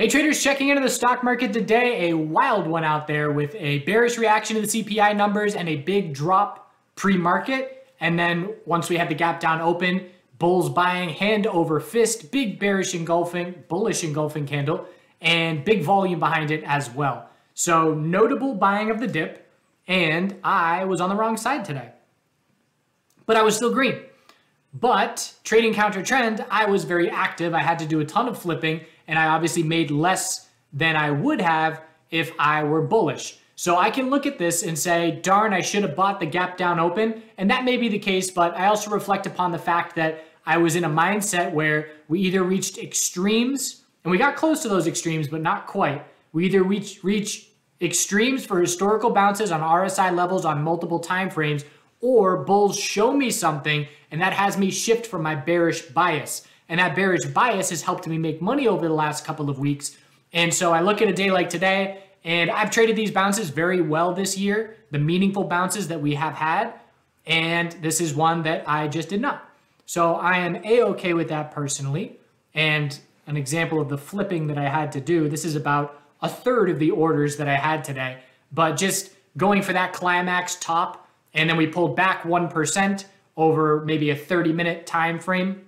Hey traders, checking into the stock market today, a wild one out there with a bearish reaction to the CPI numbers and a big drop pre-market. And then once we had the gap down open, bulls buying hand over fist, big bearish engulfing, bullish engulfing candle, and big volume behind it as well. So notable buying of the dip, and I was on the wrong side today, but I was still green. But trading counter trend, I was very active. I had to do a ton of flipping, and I obviously made less than I would have if I were bullish. So I can look at this and say, darn, I should have bought the gap down open. And that may be the case, but I also reflect upon the fact that I was in a mindset where we either reached extremes, and we got close to those extremes, but not quite. We either reach extremes for historical bounces on RSI levels on multiple time frames, or bulls show me something, and that has me shift from my bearish bias. And that bearish bias has helped me make money over the last couple of weeks. And so I look at a day like today, and I've traded these bounces very well this year, the meaningful bounces that we have had. And this is one that I just did not. So I am A-okay with that personally. And an example of the flipping that I had to do, this is about a third of the orders that I had today. But just going for that climax top, and then we pulled back 1% over maybe a 30-minute time frame.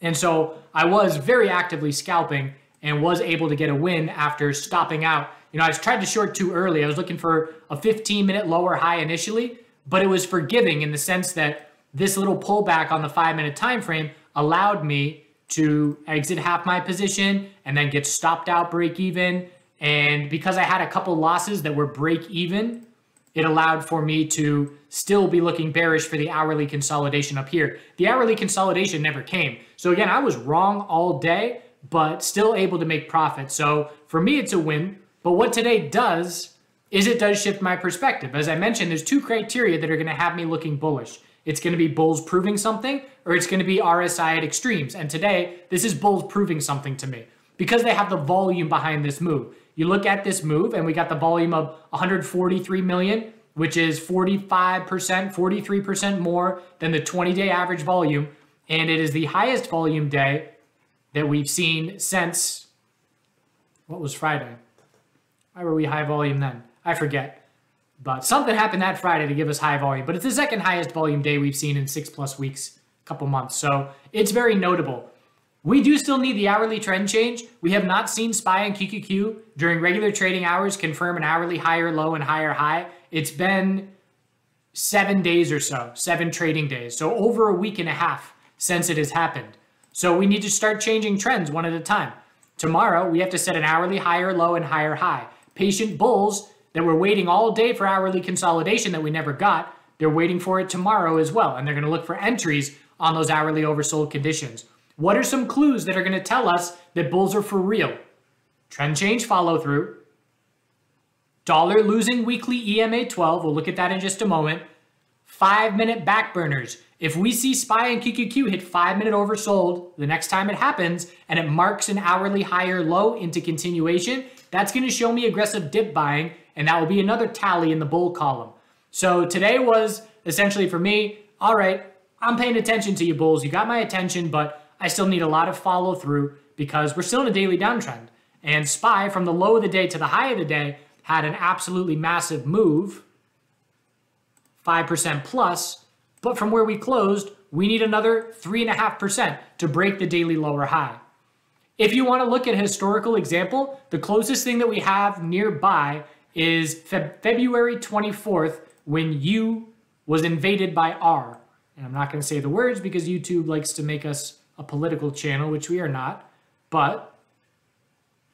And so I was very actively scalping and was able to get a win after stopping out. You know, I tried to short too early. I was looking for a 15-minute lower high initially, but it was forgiving in the sense that this little pullback on the 5-minute time frame allowed me to exit half my position and then get stopped out break even. And because I had a couple losses that were break even, it allowed for me to still be looking bearish for the hourly consolidation up here. The hourly consolidation never came. So again, I was wrong all day, but still able to make profit. So for me, it's a win. But what today does is it does shift my perspective. As I mentioned, there's two criteria that are going to have me looking bullish. It's going to be bulls proving something, or it's going to be RSI at extremes. And today, this is bulls proving something to me because they have the volume behind this move. You look at this move, and we got the volume of 143 million, which is 45%, 43% more than the 20-day average volume. And it is the highest volume day that we've seen since, what was Friday? Why were we high volume then? I forget. But something happened that Friday to give us high volume. But it's the second highest volume day we've seen in 6+ weeks, a couple months. So it's very notable. We do still need the hourly trend change. We have not seen SPY and QQQ during regular trading hours confirm an hourly higher low and higher high. It's been 7 days or so, 7 trading days. So over a week and a half since it has happened. So we need to start changing trends one at a time. Tomorrow, we have to set an hourly higher low and higher high. Patient bulls that were waiting all day for hourly consolidation that we never got, they're waiting for it tomorrow as well. And they're going to look for entries on those hourly oversold conditions. What are some clues that are going to tell us that bulls are for real? Trend change follow through. Dollar losing weekly EMA 12. We'll look at that in just a moment. 5-minute back burners. If we see SPY and QQQ hit 5-minute oversold the next time it happens, and it marks an hourly higher low into continuation, that's going to show me aggressive dip buying, and that will be another tally in the bull column. So today was essentially for me, all right, I'm paying attention to you bulls. You got my attention, but I still need a lot of follow through because we're still in a daily downtrend. And SPY from the low of the day to the high of the day had an absolutely massive move, 5% plus. But from where we closed, we need another 3.5% to break the daily lower high. If you want to look at a historical example, the closest thing that we have nearby is February 24th when U was invaded by R. And I'm not going to say the words because YouTube likes to make us a political channel, which we are not, but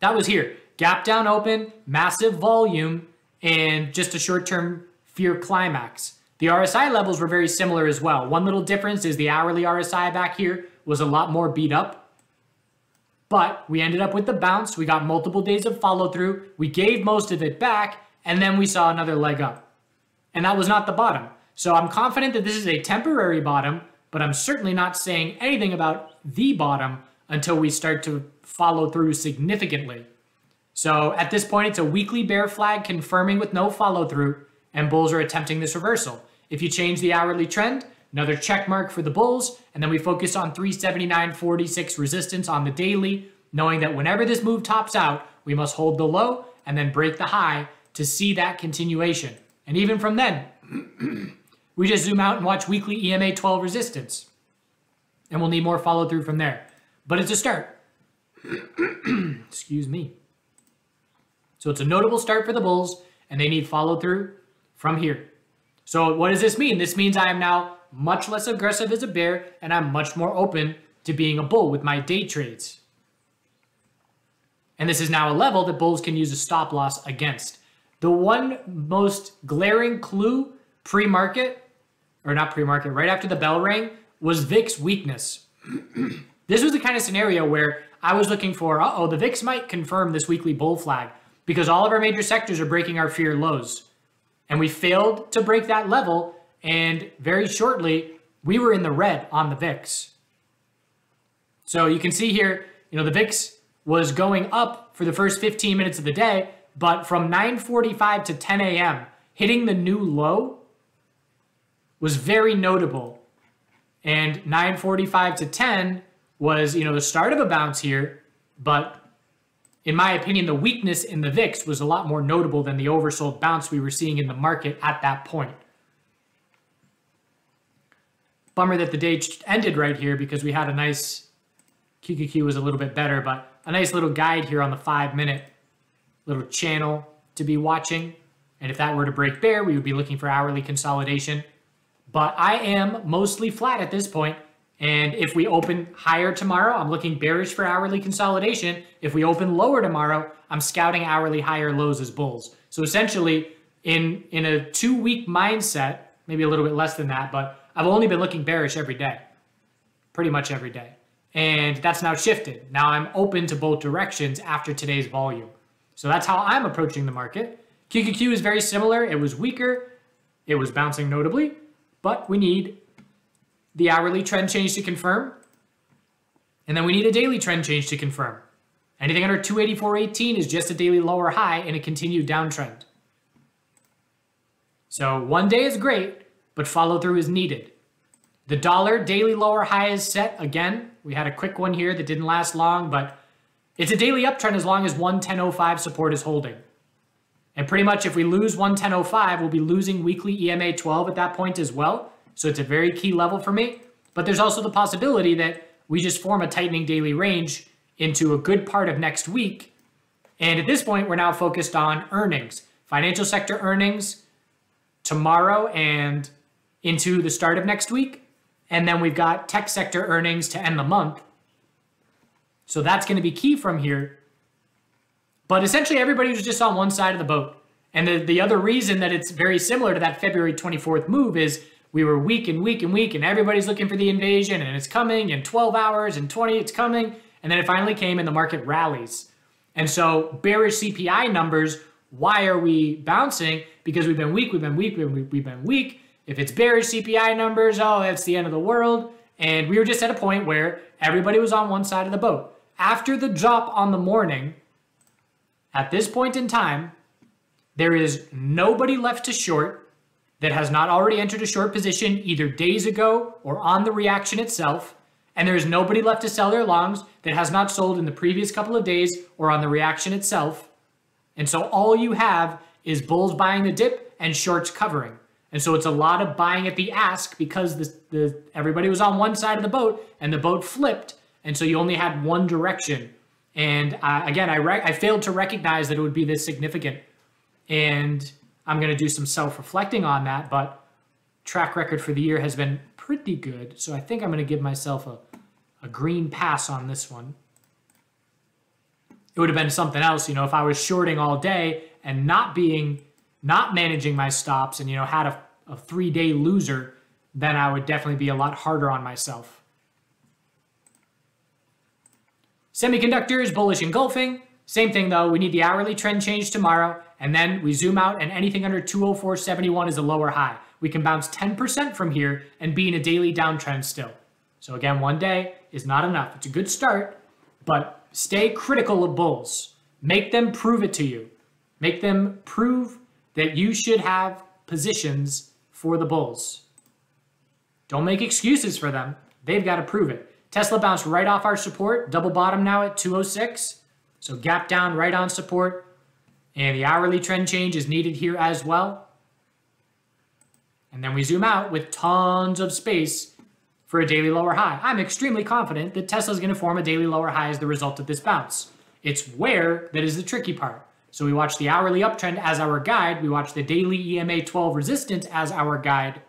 that was here. Gap down open, massive volume, and just a short-term fear climax. The RSI levels were very similar as well. One little difference is the hourly RSI back here was a lot more beat up, but we ended up with the bounce. We got multiple days of follow-through. We gave most of it back, and then we saw another leg up, and that was not the bottom. So I'm confident that this is a temporary bottom, but I'm certainly not saying anything about the bottom until we start to follow through significantly. So at this point, it's a weekly bear flag confirming with no follow through, and bulls are attempting this reversal. If you change the hourly trend, another check mark for the bulls, and then we focus on 379.46 resistance on the daily, knowing that whenever this move tops out, we must hold the low and then break the high to see that continuation. And even from then, we just zoom out and watch weekly EMA 12 resistance. And we'll need more follow through from there. But it's a start. Excuse me. So it's a notable start for the bulls, and they need follow through from here. So what does this mean? This means I am now much less aggressive as a bear, and I'm much more open to being a bull with my day trades. And this is now a level that bulls can use a stop loss against. The one most glaring clue pre-market, or not pre-market, right after the bell rang, was VIX weakness. This was the kind of scenario where I was looking for, the VIX might confirm this weekly bull flag because all of our major sectors are breaking our fear lows. And we failed to break that level, and very shortly, we were in the red on the VIX. So you can see here, the VIX was going up for the first 15 minutes of the day, but from 9:45 to 10 a.m., hitting the new low was very notable. And 9:45 to 10 was, the start of a bounce here, but in my opinion, the weakness in the VIX was a lot more notable than the oversold bounce we were seeing in the market at that point. Bummer that the day ended right here because we had a nice, QQQ was a little bit better, but a nice little guide here on the 5-minute little channel to be watching. And if that were to break bear, we would be looking for hourly consolidation. But I am mostly flat at this point. And if we open higher tomorrow, I'm looking bearish for hourly consolidation. If we open lower tomorrow, I'm scouting hourly higher lows as bulls. So essentially, in a 2-week mindset, maybe a little bit less than that, but I've only been looking bearish every day, pretty much every day. And that's now shifted. Now I'm open to both directions after today's volume. So that's how I'm approaching the market. QQQ is very similar. It was weaker. It was bouncing notably, but we need the hourly trend change to confirm. And then we need a daily trend change to confirm. Anything under 284.18 is just a daily lower high and a continued downtrend. So one day is great, but follow through is needed. The dollar daily lower high is set again. We had a quick one here that didn't last long, but it's a daily uptrend as long as 110.05 support is holding. And pretty much if we lose 110.05, we'll be losing weekly EMA 12 at that point as well. So it's a very key level for me, but there's also the possibility that we just form a tightening daily range into a good part of next week. And at this point, we're now focused on earnings, financial sector earnings tomorrow and into the start of next week. And then we've got tech sector earnings to end the month. So that's going to be key from here. But essentially everybody was just on one side of the boat. And the other reason that it's very similar to that February 24th move is we were weak and weak and weak, and everybody's looking for the invasion, and it's coming in 12 hours and 20, it's coming. And then it finally came, and the market rallies. And so bearish CPI numbers, why are we bouncing? Because we've been weak, we've been weak, we've been weak. If it's bearish CPI numbers, that's the end of the world. And we were just at a point where everybody was on one side of the boat. After the drop on the morning, at this point in time, there is nobody left to short that has not already entered a short position either days ago or on the reaction itself, and there is nobody left to sell their longs that has not sold in the previous couple of days or on the reaction itself. And so all you have is bulls buying the dip and shorts covering. And so it's a lot of buying at the ask because everybody was on one side of the boat and the boat flipped, and so you only had one direction. And again, I failed to recognize that it would be this significant. And I'm going to do some self-reflecting on that, but track record for the year has been pretty good. So I think I'm going to give myself a green pass on this one. It would have been something else, if I was shorting all day and not managing my stops and, had a 3-day loser, then I would definitely be a lot harder on myself. Semiconductors, bullish engulfing. Same thing though, we need the hourly trend change tomorrow. And then we zoom out and anything under 204.71 is a lower high. We can bounce 10% from here and be in a daily downtrend still. So again, one day is not enough. It's a good start, but stay critical of bulls. Make them prove it to you. Make them prove that you should have positions for the bulls. Don't make excuses for them. They've got to prove it. Tesla bounced right off our support, double bottom now at 206. So gap down right on support. And the hourly trend change is needed here as well. And then we zoom out with tons of space for a daily lower high. I'm extremely confident that Tesla is going to form a daily lower high as the result of this bounce. It's where that is the tricky part. So we watch the hourly uptrend as our guide. We watch the daily EMA 12 resistance as our guide.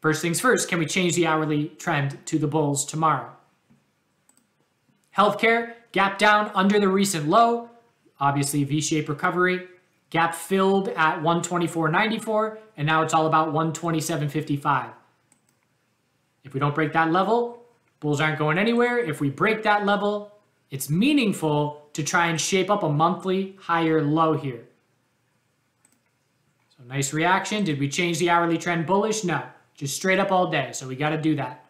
First things first, can we change the hourly trend to the bulls tomorrow? Healthcare, gap down under the recent low. Obviously, V-shaped recovery. Gap filled at 124.94, and now it's all about 127.55. If we don't break that level, bulls aren't going anywhere. If we break that level, it's meaningful to try and shape up a monthly higher low here. So nice reaction. Did we change the hourly trend bullish? No, just straight up all day. So we got to do that.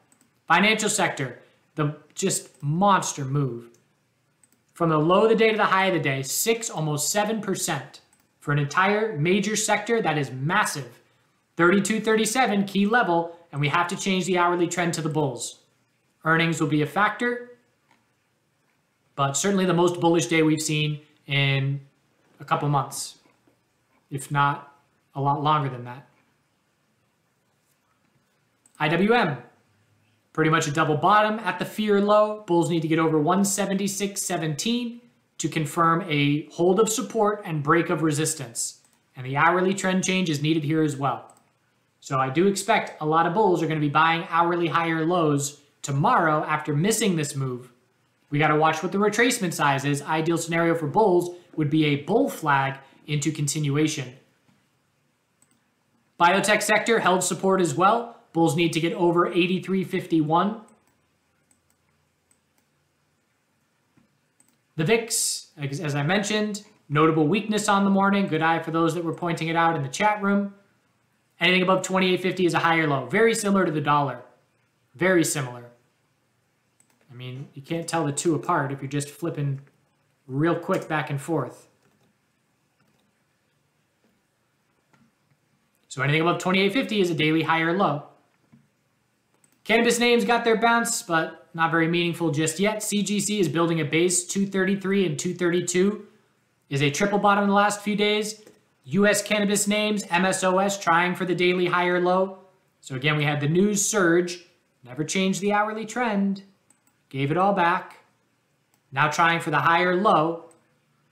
Financial sector, the just monster move. From the low of the day to the high of the day, almost 7%. For an entire major sector, that is massive. 32.37, key level, and we have to change the hourly trend to the bulls. Earnings will be a factor, but certainly the most bullish day we've seen in a couple months, if not a lot longer than that. IWM, pretty much a double bottom at the fear low. Bulls need to get over 176.17 to confirm a hold of support and break of resistance. And the hourly trend change is needed here as well. So I do expect a lot of bulls are going to be buying hourly higher lows tomorrow after missing this move. We got to watch what the retracement size is. Ideal scenario for bulls would be a bull flag into continuation. Biotech sector held support as well. Bulls need to get over 83.51. The VIX, as I mentioned, notable weakness on the morning. Good eye for those that were pointing it out in the chat room. Anything above 28.50 is a higher low. Very similar to the dollar. Very similar. I mean, you can't tell the two apart if you're just flipping real quick back and forth. So anything above 28.50 is a daily high or low. Cannabis names got their bounce, but not very meaningful just yet. CGC is building a base. 233 and 232 is a triple bottom in the last few days. U.S. cannabis names, MSOS trying for the daily high or low. So again, we had the news surge. Never changed the hourly trend. Gave it all back. Now trying for the higher low.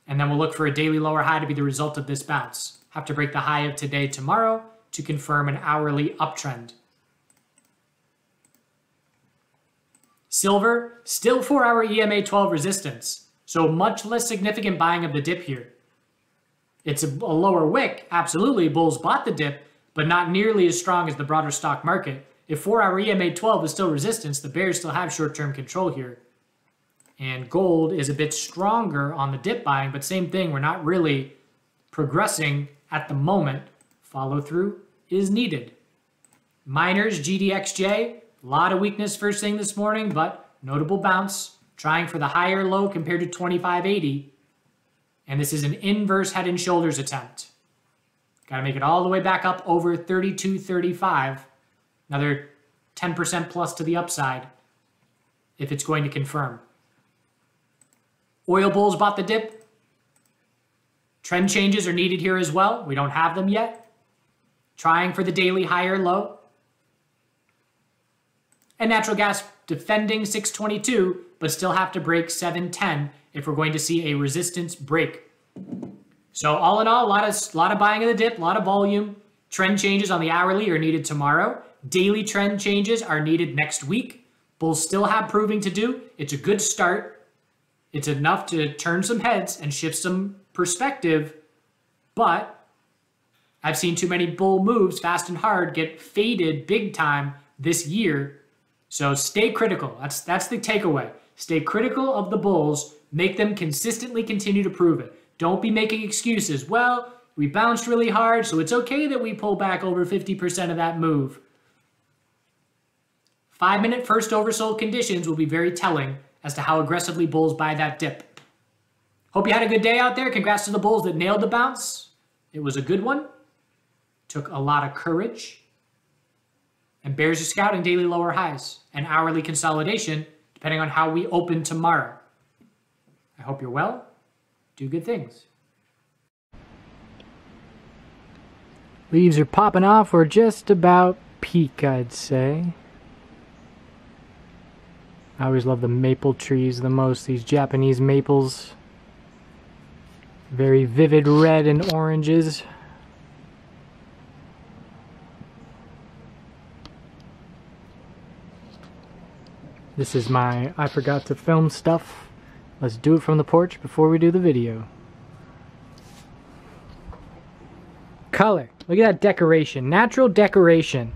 And then we'll look for a daily lower high to be the result of this bounce. Have to break the high of today tomorrow to confirm an hourly uptrend. Silver, still 4-hour EMA 12 resistance. So much less significant buying of the dip here. It's a lower wick. Absolutely, bulls bought the dip, but not nearly as strong as the broader stock market. If 4-hour EMA 12 is still resistance, the bears still have short-term control here. And gold is a bit stronger on the dip buying, but same thing, we're not really progressing at the moment. Follow-through is needed. Miners, GDXJ, a lot of weakness first thing this morning, but notable bounce, trying for the higher low compared to 25.80. And this is an inverse head and shoulders attempt. Got to make it all the way back up over 32.35. Another 10% plus to the upside if it's going to confirm. Oil bulls bought the dip. Trend changes are needed here as well. We don't have them yet. Trying for the daily higher low. And natural gas defending 6.22, but still have to break 7.10 if we're going to see a resistance break. So all in all, a lot of buying of the dip, a lot of volume. Trend changes on the hourly are needed tomorrow. Daily trend changes are needed next week. Bulls still have proving to do. It's a good start. It's enough to turn some heads and shift some perspective, but I've seen too many bull moves fast and hard get faded big time this year. So stay critical. That's the takeaway. Stay critical of the bulls. Make them consistently continue to prove it. Don't be making excuses. Well, we bounced really hard, so it's okay that we pull back over 50% of that move. 5-minute first oversold conditions will be very telling as to how aggressively bulls buy that dip. Hope you had a good day out there. Congrats to the bulls that nailed the bounce. It was a good one. Took a lot of courage. and bears are scouting daily lower highs and hourly consolidation depending on how we open tomorrow. I hope you're well. Do good things. Leaves are popping off. We're just about peak, I'd say. I always love the maple trees the most. These Japanese maples. Very vivid red and oranges. This is my I forgot to film stuff. Let's do it from the porch before we do the video. Color. Look at that decoration. Natural decoration.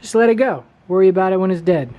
Just let it go. Worry about it when it's dead.